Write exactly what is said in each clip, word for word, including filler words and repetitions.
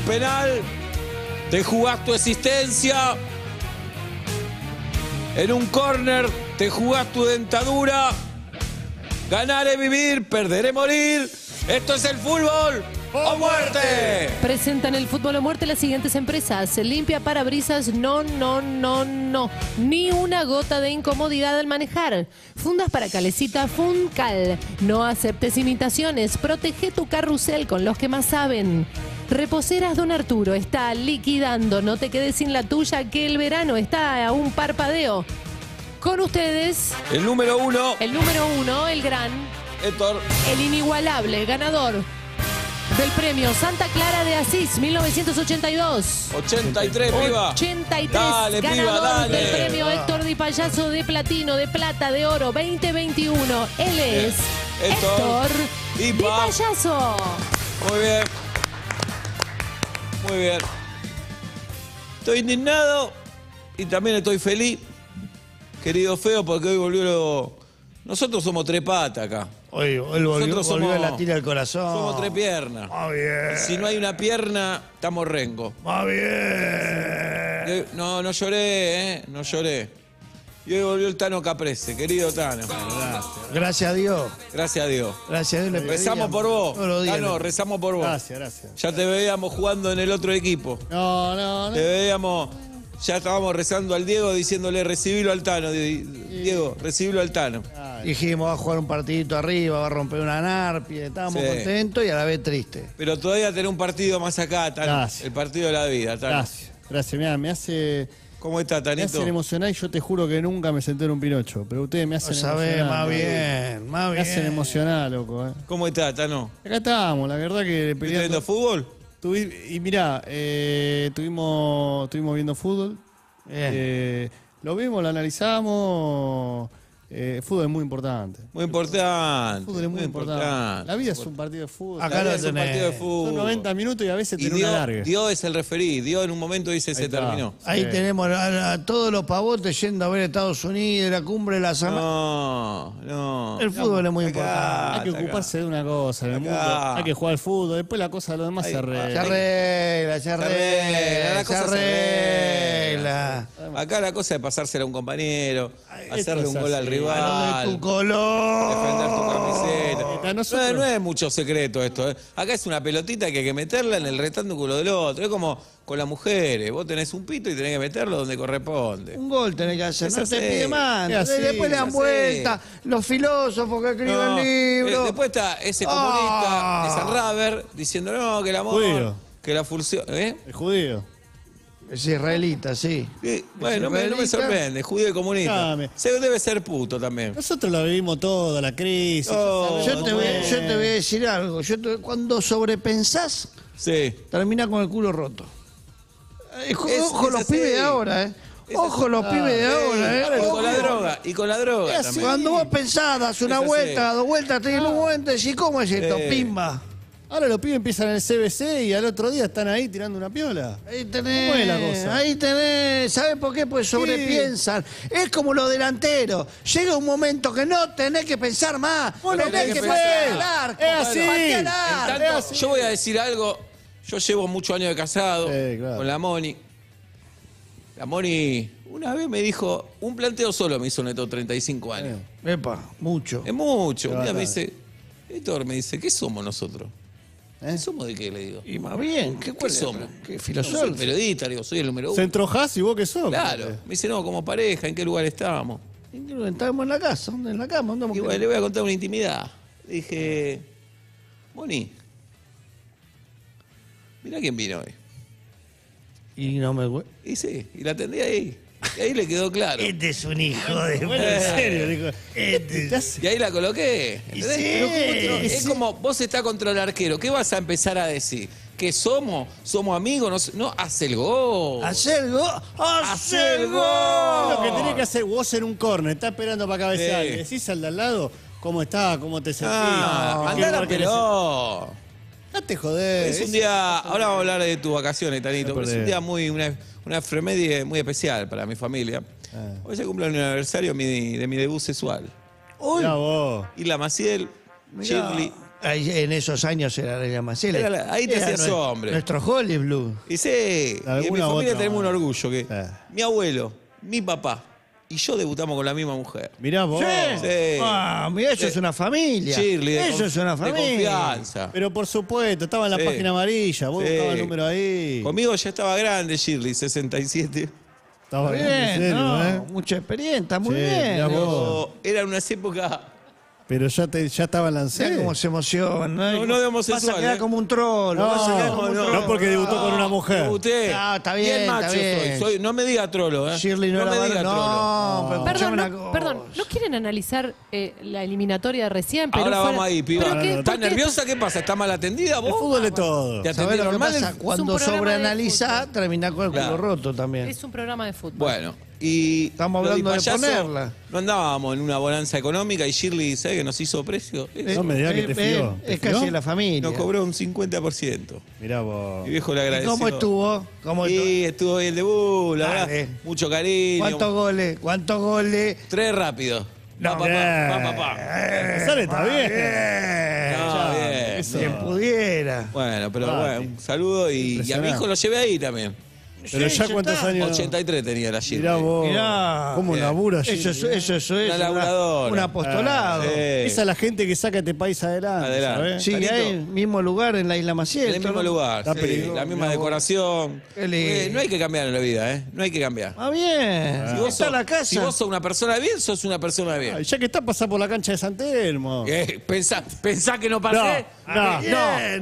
un penal, te jugás tu existencia. En un córner, te jugás tu dentadura. Ganar es vivir, perder es morir. Esto es el fútbol o muerte. Presentan el fútbol o muerte las siguientes empresas. Limpia parabrisas, no, no, no, no. Ni una gota de incomodidad al manejar. Fundas para calecita Funcal. No aceptes imitaciones. Protege tu carrusel con los que más saben. Reposeras Don Arturo está liquidando. No te quedes sin la tuya, que el verano está a un parpadeo. Con ustedes... El número uno. El número uno, el gran... Héctor. El inigualable, ganador del premio Santa Clara de Asís, mil novecientos ochenta y dos. ochenta y tres, piba. ochenta y tres, dale, ganador piba, dale. Del premio Héctor Di Payaso de Platino, de Plata, de Oro, veinte veintiuno. Él es Héctor Di Payaso. Muy bien. Muy bien. Estoy indignado y también estoy feliz. Querido Feo, porque hoy volvió... Lo... Nosotros somos tres patas acá. Hoy, hoy volvió, Nosotros somos, volvió a latir al corazón. Somos tres piernas. Más bien. Y si no hay una pierna, estamos rengo. Más bien. No, no lloré, ¿eh? No lloré. Y hoy volvió el Tano Caprese, querido Tano. Gracias. Gracias a Dios. Gracias a Dios. Gracias a Dios. Rezamos por vos. Tano, rezamos por vos. Gracias, gracias. Ya te veíamos jugando en el otro equipo. No, no, no. Te veíamos... Ya estábamos rezando al Diego, diciéndole, recibilo al Tano. Diego, recibilo al Tano. Dijimos, va a jugar un partidito arriba, va a romper una narpia. Estábamos sí. contentos y a la vez tristes. Pero todavía tener un partido más acá, Tano. Gracias. El partido de la vida, Tano. Gracias, gracias. Mirá, me hace... ¿Cómo está, Tanito? Me hacen emocionar y yo te juro que nunca me senté en un Pinocho. Pero ustedes me hacen emocionar. Sabés, más bien, más bien. Me hacen emocionar, loco. Eh. ¿Cómo está, Tano? Acá estábamos, la verdad que... ¿Estás viendo fútbol? Tuvi y mirá, eh, tuvimos, estuvimos viendo fútbol, eh, lo vimos, lo analizamos, eh, el fútbol es muy importante. Muy importante. El fútbol es muy, muy importante. importante. La vida es un partido de fútbol. Acá lo es un partido de fútbol. Son noventa minutos y a veces tiene una larga. Dios es el referí, Dios en un momento dice se terminó. Ahí sí. tenemos a, a todos los pavotes yendo a ver Estados Unidos, la cumbre de la semana. No, no. El fútbol es muy acá, importante. Hay que ocuparse acá. de una cosa en el mundo. Hay que jugar al fútbol, después la cosa de lo demás Ahí, se arregla. Se arregla, se arregla, la cosa se arregla. Se arregla. Acá la cosa es pasársela a un compañero, Ay, hacerle un gol así. al rival. Rival, de tu color. Defender tu camiseta. Nosotros... No, no es mucho secreto esto. ¿eh? Acá es una pelotita que hay que meterla en el rectángulo del otro. Es como con las mujeres. Vos tenés un pito y tenés que meterlo donde corresponde. Un gol tenés que hacer. Es no así. te pide más. Así, después le dan vuelta. Los filósofos que escriben no, libros. Eh, después está ese comunista, oh. ese raver, diciendo no, que el amor, judío. que la fusión. ¿eh? El judío. Es israelita, sí. sí bueno, israelita. Me, no me sorprende, judío y comunista. Dame. Se debe ser puto también. Nosotros la vivimos toda, la crisis. Oh, yo, te voy, yo te voy a decir algo. Yo te, cuando sobrepensás, sí. terminás con el culo roto. Es, Ojo es los así. pibes de ahora, ¿eh? Ojo los ah, pibes de ahora, ¿eh? Y con la droga, y con la droga también. Cuando vos pensás, das una es vuelta, así. dos vueltas, te ah. un momento y decís, ¿cómo es esto? Eh. Pimba. Ahora los pibes empiezan en el C B C y al otro día están ahí tirando una piola. Ahí tenés. ¿Cómo es la cosa? Ahí tenés. ¿Sabés por qué? Pues sobrepiensan. Sí. Es como los delanteros. Llega un momento que no tenés que pensar más. Vos no tenés que patear al arco. Es así. Patear al arco. Es así. Yo voy a decir algo. Yo llevo muchos años de casado sí, claro. con la Moni. La Moni una vez me dijo, un planteo solo me hizo en estos treinta y cinco años. Eh. Epa, mucho. Es mucho. Claro, un día claro. me dice, Héctor me dice, ¿qué somos nosotros? ¿Eh? ¿Somos de qué? Le digo. Y más bien, ¿qué, ¿Qué somos? ¿Qué filósofo? Soy periodista, le digo, soy el número uno. ¿Se entrojás y vos qué sos? Claro. ¿Qué? Me dice, no, como pareja, ¿en qué lugar estábamos? ¿En qué lugar estábamos? En la casa, ¿en la cama? ¿Dónde y bueno, le voy a contar una intimidad. Le dije, Moni, mirá quién vino hoy. Y no me... Y sí, y la atendí ahí. Y ahí le quedó claro. Este es un hijo de... Bueno, en serio, dijo. Este es... Y ahí la coloqué. Sí, es sí. como, vos estás contra el arquero. ¿Qué vas a empezar a decir? ¿Qué somos? ¿Somos amigos? No, no haz el gol. ¿Haz el gol? ¡Haz el gol! Lo que tenés que hacer vos en un córner. Estás esperando para cabecear. Sí. Decís al de al lado cómo estás, cómo te sentís. Ah, mandá la pelota. No te jodés. Es un día... Ahora vamos a hablar de tus vacaciones, Tanito. Pero es un día muy... Una... Una efeméride muy especial para mi familia. Ah. Hoy se cumple el aniversario de mi, de mi debut sexual. Hoy, Isla Maciel, Shirley, Ahí, en esos años era la Isla Maciel. Era la, ahí te hacías hombre. Nuestro Holy Blue. Y sé, y en mi familia tenemos un orgullo que ah. mi abuelo, mi papá y yo debutamos con la misma mujer. Mirá vos. Sí. Sí. Ah, mirá, eso sí. es una familia. Shirley, eso es una familia. De confianza. Pero por supuesto, estaba en la sí. página amarilla, vos sí. buscabas el número ahí. Conmigo ya estaba grande, Shirley, sesenta y siete. Estaba bien, grande, serio, no, ¿eh? Mucha experiencia, muy sí, bien. Vos. Era unas épocas... Pero ya, te, ya estaba lanzado. Como se emociona. No, no, no de homosexual. Vas a quedar ¿eh? como un troll. No, vas a quedar como no, un troll. No porque debutó no, con una mujer. Debuté. No, está bien, bien macho está bien. Soy, soy, no me diga trolo, ¿eh? Shirley no, no era me diga no, trolo. No, perdón, no, perdón, no quieren analizar eh, la eliminatoria recién. Pero ahora fuera... vamos ahí, piba. ¿Pero qué, ¿Estás nerviosa? ¿Qué pasa? ¿Está mal atendida vos? El fútbol es todo. ¿Te atendí normal? Pasa? Cuando sobreanaliza, termina con el culo roto también. Es un programa de fútbol. Bueno. Y estamos hablando de ponerla. No andábamos en una bonanza económica y Shirley, ¿sabes que nos hizo precio? Eso. No me digas que te fió. Es ¿Te casi de la familia. Nos cobró un cincuenta por ciento. Mirá vos. Mi viejo le agradeció. ¿Y cómo estuvo? ¿Cómo estuvo? Sí, estuvo el debut, la Dale. verdad. Mucho cariño. ¿Cuántos goles? ¿Cuántos goles? Tres rápidos. No, papá, papá, papá. Sale, está bien. No, bien. Quien pudiera. Bueno, pero ah, bueno, sí. un saludo y, y a mi hijo lo llevé ahí también. Pero sí, ya cuántos está? años... ochenta y tres tenía la Shirley. Mirá vos, Mirá. cómo Mirá. labura Shirley. Eso, eso, eso, eso una es un apostolado. Ah, sí. Esa es la gente que saca este país adelante. adelante. Sí, ¿Tanito? hay el mismo lugar en la Isla Maciel. En el mismo ¿no? lugar, sí, la misma decoración. Eh, no hay que cambiar en la vida, ¿eh? No hay que cambiar. Ah, bien. Si, ah. vos, sos, la casa. si vos sos una persona de bien, sos una persona de bien. Ah, ya que estás, pasá por la cancha de San Telmo. Eh, pensá, pensá que no pasé. No, ah, bien,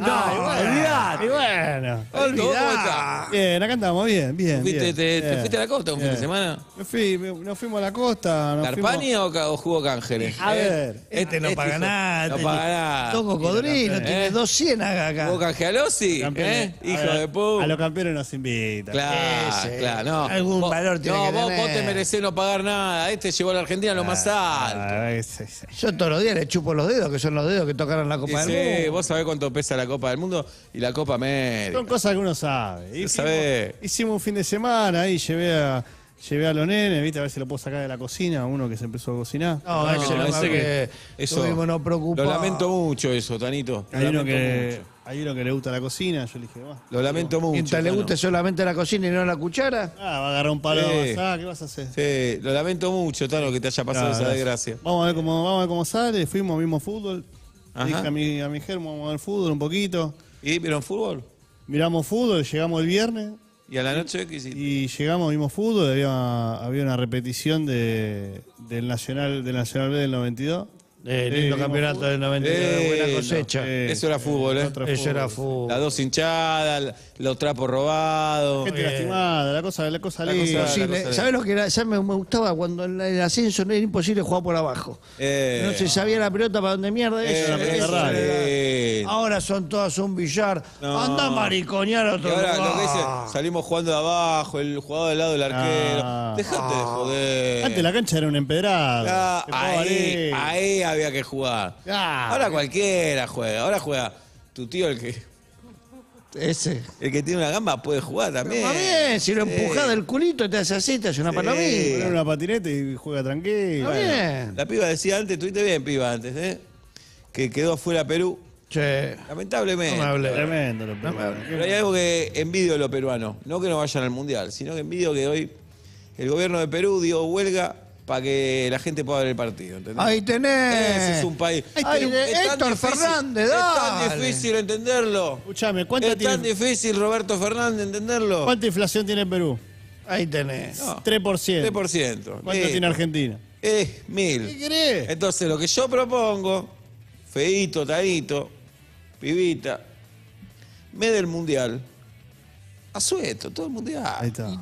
no, no. Ah, olvidate. Y bueno, olvidate. Bien, acá andamos. Bien, bien, bien. ¿Te, te, bien. ¿Te fuiste a la costa un bien. fin de semana? Me fui, me, nos fuimos a la costa. ¿Carpani fuimos... o, o jugó Cángeles? A ver. Este, este no paga este nada. No paga nada. Dos cocodrilos, tiene dos ciénagas acá. ¿Jugó Cangelosi? ¿Eh? Hijo ver, de puta. A los campeones nos invitan. Claro, Ese, claro. No. Algún vos, valor tiene no, que vos, tener. No, vos te merecés no pagar nada. Este llevó a la Argentina lo más alto. Ah, es, es, es. Yo todos los días le chupo los dedos, que son los dedos que tocaron la Copa sí, del sí. Mundo. Sí, vos sabés cuánto pesa la Copa del Mundo y la Copa América. Son cosas que uno sabe. Y sabés. Hicimos un fin de semana ahí, llevé a, llevé a los nenes, ¿viste? A ver si lo puedo sacar de la cocina, uno que se empezó a cocinar. No, no, no, no, no sé que eso no preocupa. Lo lamento mucho eso, Tanito. Hay uno, que, hay uno que le gusta la cocina, yo le dije, va. Lo lamento mucho. Mientras le guste solamente la cocina y no la cuchara. Ah, va a agarrar un palo, sí. ah, ¿qué vas a hacer? Sí, lo lamento mucho, Tano, que te haya pasado claro, esa desgracia. Vamos a ver cómo, vamos a ver cómo sale, fuimos, vimos fútbol. Ajá. Dije a mi, a mi germo, vamos a ver fútbol un poquito. ¿Y vieron fútbol? Miramos fútbol, llegamos el viernes. ¿Y a la noche qué hiciste? Y llegamos, vimos fútbol, había, había una repetición de, del Nacional del Nacional B del noventa y dos. Eh, lindo eh, campeonato fútbol. del noventa y dos, eh, buena cosecha. No, eh, eso era fútbol, ¿eh? Eso fútbol. era fútbol. Las dos hinchadas, los trapos robados. Gente eh. lastimada, la cosa, la cosa linda. ¿Sabés lo que era? Ya me, me gustaba cuando en el ascenso no era imposible jugar por abajo. Eh, no se sabía la pelota para donde mierda eh, eso. Eh, eso raro. Eh. Ahora son todas un billar. No. Anda a maricoñar otro ahora, lugar. Lo que dice, salimos jugando de abajo, el jugador del lado del arquero. Ah. Dejate ah. de joder. Antes la cancha era un empedrado. Ah, ahí, ahí. Había que jugar. Ah, ahora cualquiera juega. Ahora juega tu tío, el que... Ese. El que tiene una gamba puede jugar también. Pero bien, si lo sí. empujas del culito, te hace así, te hace una sí. palomita. Una patineta y juega tranquilo. Bueno, bien. La piba decía antes, estuviste bien, piba, antes, ¿eh? Que quedó fuera Perú. Che. Lamentablemente. No me hablé. Tremendo lo peruano. Pero hay algo que envidio de los peruanos. No que no vayan al Mundial, sino que envidio que hoy el gobierno de Perú dio huelga para que la gente pueda ver el partido, ¿entendés? Ahí tenés. Ese es un país. Ahí tenés. Es Héctor difícil, Fernández, dale. Es tan difícil entenderlo. Escuchame, ¿cuánta tiene? Es tan difícil, Roberto Fernández, entenderlo. ¿Cuánta inflación tiene Perú? Ahí tenés. No. tres por ciento. tres por ciento. ¿Cuánto eh, tiene Argentina? Es eh, mil. ¿Qué querés? Entonces, lo que yo propongo, feíto, tanito, pibita, me del mundial. Asueto, todo el mundial.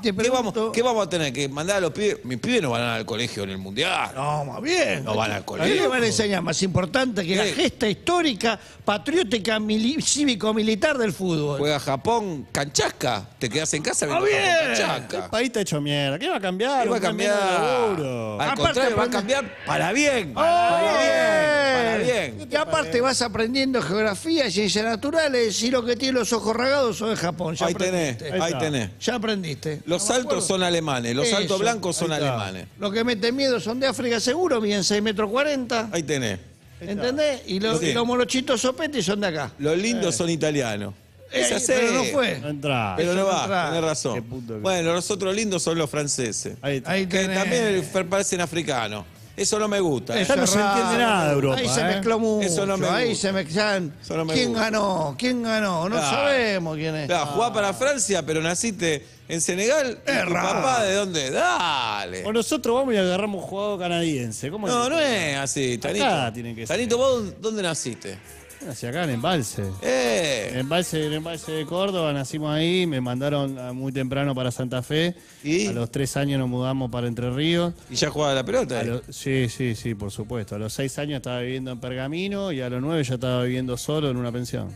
¿Qué vamos, ¿Qué vamos a tener? ¿Que mandar a los pibes? Mis pibes no van al colegio en el mundial. No, más bien. No van al colegio. ¿Qué le van a enseñar más importante que ¿Qué? la gesta histórica, patriótica, cívico-militar del fútbol? Juega Japón, canchasca. Te quedás en casa viendo Japón, canchasca. El país está hecho mierda. ¿Qué va a cambiar? ¿Qué va a cambiar? Al aparte, contrario, va a cambiar para bien. Para, oh, para bien. Para bien. Y aparte bien. vas aprendiendo geografía, ciencias naturales y lo que tiene los ojos ragados son de Japón. Ya Ahí tenés. Ahí, ahí tenés. Ya aprendiste. Los no saltos son alemanes, los Eso. saltos blancos son alemanes. Los que meten miedo son de África seguro, bien seis metros cuarenta. Ahí tenés. ¿Entendés? Y los, sí. y los molochitos sopetes son de acá. Los lindos eh. son italianos. Esa pero no fue. No entra. Pero no va, no tenés razón. Bueno, los otros lindos son los franceses. Ahí está. Ahí que también parecen africanos. Eso no me gusta. ¿Eh? Eso no se entiende nada, Europa. Ahí se mezcló mucho. Eso no me gusta. Ahí se mezclan. No me ¿Quién gusta. ganó? ¿Quién ganó? No claro. sabemos quién es. Claro, jugás para Francia, pero naciste en Senegal. ¿Y tu papá de dónde? Dale. O nosotros vamos y agarramos un jugador canadiense. ¿Cómo no, es? no es así, Tanito. Acá tienen que ser. Tanito, ¿vos dónde naciste? Nací acá en Embalse. Eh. En Embalse, en Embalse de Córdoba, nacimos ahí, me mandaron muy temprano para Santa Fe. ¿Y? A los tres años nos mudamos para Entre Ríos. ¿Y ya jugaba la pelota? Lo, sí, sí, sí, por supuesto. A los seis años estaba viviendo en Pergamino y a los nueve ya estaba viviendo solo en una pensión.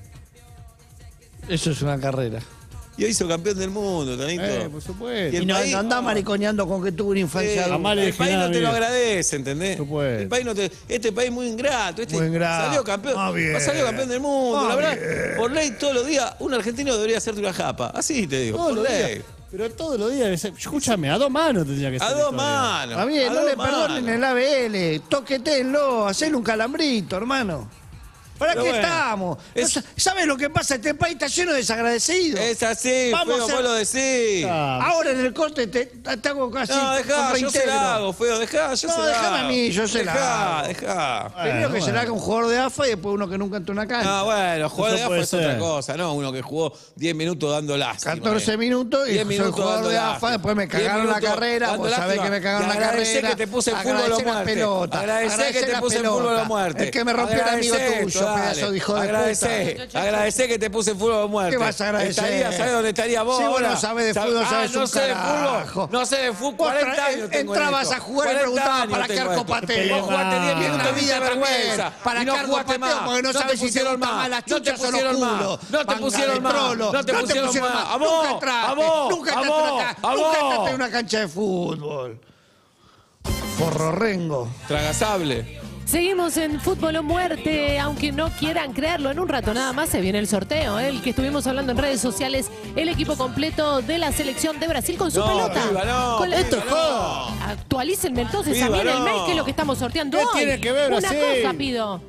Eso es una carrera. Y hizo campeón del mundo, Tanito. Eh, por supuesto. Y, y no, país, no andaba maricoñando con que tuvo una infancia. Eh, el, el país no te lo agradece, ¿entendés? Supuesto. El país no te, este país muy ingrato. Este muy ingrato. Salió campeón, ah, salió campeón del mundo. Ah, la verdad, bien. Por ley, todos los días, un argentino debería hacerte una japa. Así te digo, todos por ley. Días. Pero todos los días, escúchame, a dos manos tendría que ser. A dos manos. A bien, no le perdonen el A B L. Toquetenlo, hacele un calambrito, hermano. ¿Para Pero qué bueno, estamos? Es... ¿Sabes lo que pasa? Este país está lleno de desagradecidos. Es así, Vamos feo, a... vos lo decís. Claro. Ahora en el corte te, te hago casi. No, dejá, yo se la hago, feo, dejá, yo no, se la hago. No, dejame a mí, yo se dejá, la hago. Dejá, dejá. Primero bueno, que bueno. se la haga un jugador de A F A y después uno que nunca entró una cancha. Ah, no, bueno, jugador de A F A es ser. otra cosa, ¿no? Uno que jugó diez minutos dando lástima. catorce minutos y minutos soy jugador de A F A, después me cagaron la carrera, vos sabés que me cagaron la carrera. Agradecé que te puse el fútbol a la pelota. Agradecé que te puse el fútbol a la muerte. Es que me rompió el amigo tuyo. Pedazo de hijo de agradecé, puta. Agradecé que te puse fútbol a muerte. ¿Qué vas a agradecer? Estaría, ¿sabes dónde estaría vos? Si vos no sabés de fútbol, sabés un carajo. No sé de fútbol, cuarenta años tengo entrabas a jugar y preguntabas para qué arco pateo. Vos jugaste diez minutos de vergüenza. ¿Para qué arco pateo? Porque no sabés si te gustan más las chuchas o los culos. No te pusieron más. No te pusieron más. Nunca entraste. Nunca entraste en una cancha de fútbol. Forrorrengo. Tragasable. Seguimos en Fútbol o Muerte, aunque no quieran creerlo, en un rato nada más se viene el sorteo, ¿eh? El que estuvimos hablando en redes sociales, el equipo completo de la selección de Brasil con su no, pelota. Viva, no, con la... viva, Esto no. Actualícenme entonces viva, también no. el mail, que es lo que estamos sorteando ¿Qué hoy. Tiene que ver, Una Brasil? cosa pido,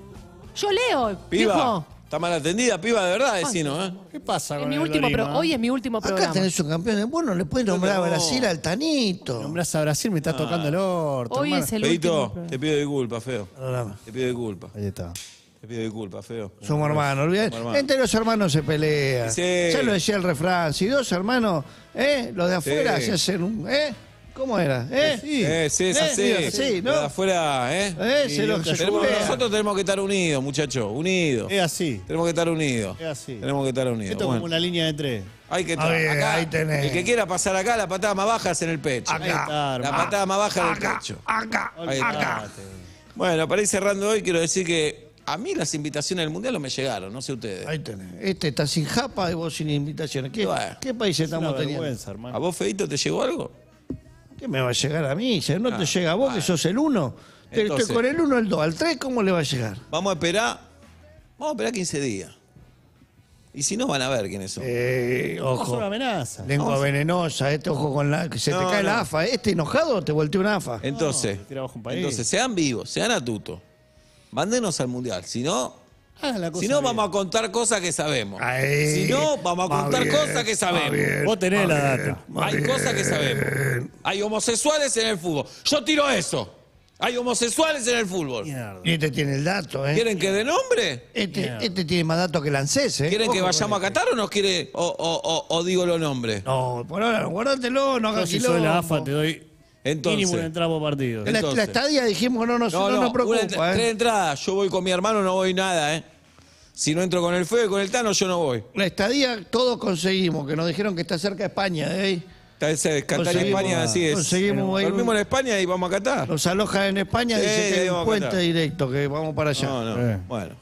yo leo, piba. Hijo. Está mal atendida, piba, de verdad, vecino, ¿eh? ¿Qué pasa con mi el último pro, Hoy es mi último Acá programa. Acá tenés un campeón de bueno, le puedes nombrar no, no. a Brasil al Tanito. Nombrás a Brasil, me estás ah. tocando el orto. Hoy hermano. es el Pedito, último. te pido disculpas, feo. No, te pido disculpas. Ahí está. Te pido disculpas, feo. Somos hermanos, olvidate. Hermano. Entre los hermanos se pelean. Sí. Ya lo decía el refrán. Si dos hermanos, ¿eh? Los de afuera sí. se hacen un... ¿eh? ¿Cómo era? ¿Eh? Sí, eh, sí es así. ¿Eh? Sí, ¿no? Afuera, ¿eh? eh se los que tenemos, nosotros tenemos que estar unidos, muchachos, unidos. Es así. Tenemos que estar unidos. Es así. Tenemos que estar unidos. Esto es bueno. como una línea de tres. Hay que ver, acá, ahí tenés. El que quiera pasar acá, la patada más baja es en el pecho. Acá. Está, la patada más baja acá, en el pecho. Acá, acá, ahí acá. Bueno, para ir cerrando hoy, quiero decir que a mí las invitaciones del Mundial no me llegaron, no sé ustedes. Ahí tenés. Este está sin japa y vos sin invitaciones. ¿Qué, bueno, ¿qué país estamos teniendo? Hermano. ¿A vos, Feito, te llegó algo? ¿Qué me va a llegar a mí? Si no ah, te llega a vos, vale. que sos el uno. Entonces, Estoy con el uno, el dos, al tres, ¿cómo le va a llegar? Vamos a esperar, vamos a esperar quince días. Y si no, van a ver quiénes son. Eh, ojo. Una amenaza. Lengua no, venenosa, este ojo con la... que se no, te cae no. la A F A. Este enojado te volteó una A F A. Entonces, no, entonces sean vivos, sean atutos. Mándenos al Mundial, si no... Si no, vamos a contar cosas que sabemos. Ahí, si no, vamos a contar bien, cosas que sabemos. Bien, Vos tenés la data. Bien, Hay bien. cosas que sabemos. Hay homosexuales en el fútbol. Yo tiro eso. Hay homosexuales en el fútbol. Y este tiene el dato, ¿eh? ¿Quieren que de nombre? Este, este tiene más datos que Lancés, ¿eh? ¿Quieren Ojo, que vayamos a Qatar o nos quiere o, o, o, o digo los nombres? No, por ahora, guárdatelo, no hagas quilombo. Yo soy la A F A, te doy... Entonces, mínimo un entrado por partido. La, la estadía dijimos, no, no, no, no, no nos preocupa. Entra, ¿eh? Tres entradas, yo voy con mi hermano, no voy nada, ¿eh? Si no entro con el Feo y con el Tano, yo no voy. La estadía todos conseguimos, que nos dijeron que está cerca de España, ¿eh? Está Qatar y España, así es. Conseguimos Dormimos en España y vamos a Qatar. Nos aloja en España, sí, dice que hay un puente directo, que vamos para allá. No, no, eh. bueno.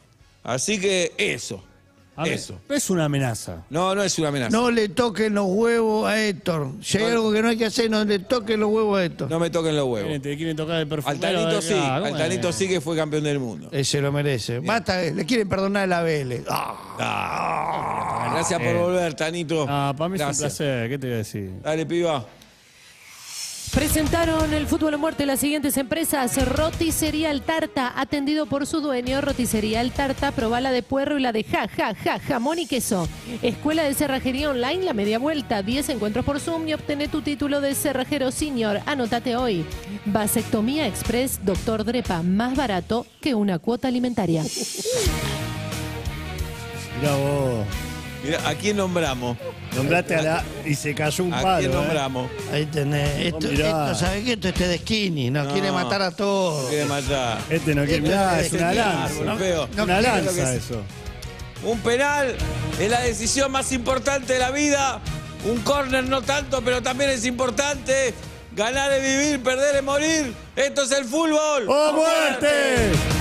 Así que eso. Ver, Eso. Es una amenaza. No, no es una amenaza. No le toquen los huevos a Héctor. Si hay no, algo que no hay que hacer, no le toquen los huevos a Héctor. No me toquen los huevos. Quieren, te quieren tocar el perfumero. Al Tanito sí. Al Tanito sí que fue campeón del mundo. Ese lo merece. Bien. Basta, le quieren perdonar el A B L. Ah, ah, gracias por eh. volver, Tanito. Ah, para mí gracias. es un placer. ¿Qué te voy a decir? Dale, piba. Presentaron el fútbol a muerte las siguientes empresas. Roticería el Tarta, atendido por su dueño. Roticería el Tarta, probá la de puerro y la de ja, ja, ja, jamón y queso. Escuela de cerrajería online La Media Vuelta, diez encuentros por Zoom y obtené tu título de cerrajero senior. Anótate hoy. Vasectomía Express, doctor Drepa, más barato que una cuota alimentaria. Mirá vos. Mirá, ¿a quién nombramos? Nombraste a la... y se cayó un palo. ¿A quién nombramos? ¿Eh? Ahí tenés. Esto, oh, esto, ¿sabes qué? Esto es de skinny. Nos no, quiere matar a todos. Nos quiere matar. Este no quiere... Mirá, es una lanza. ¿No? No, una lanza eso. Un penal es la decisión más importante de la vida. Un córner no tanto, pero también es importante. Ganar es vivir, perder es morir. Esto es el fútbol. ¡Oh, muerte!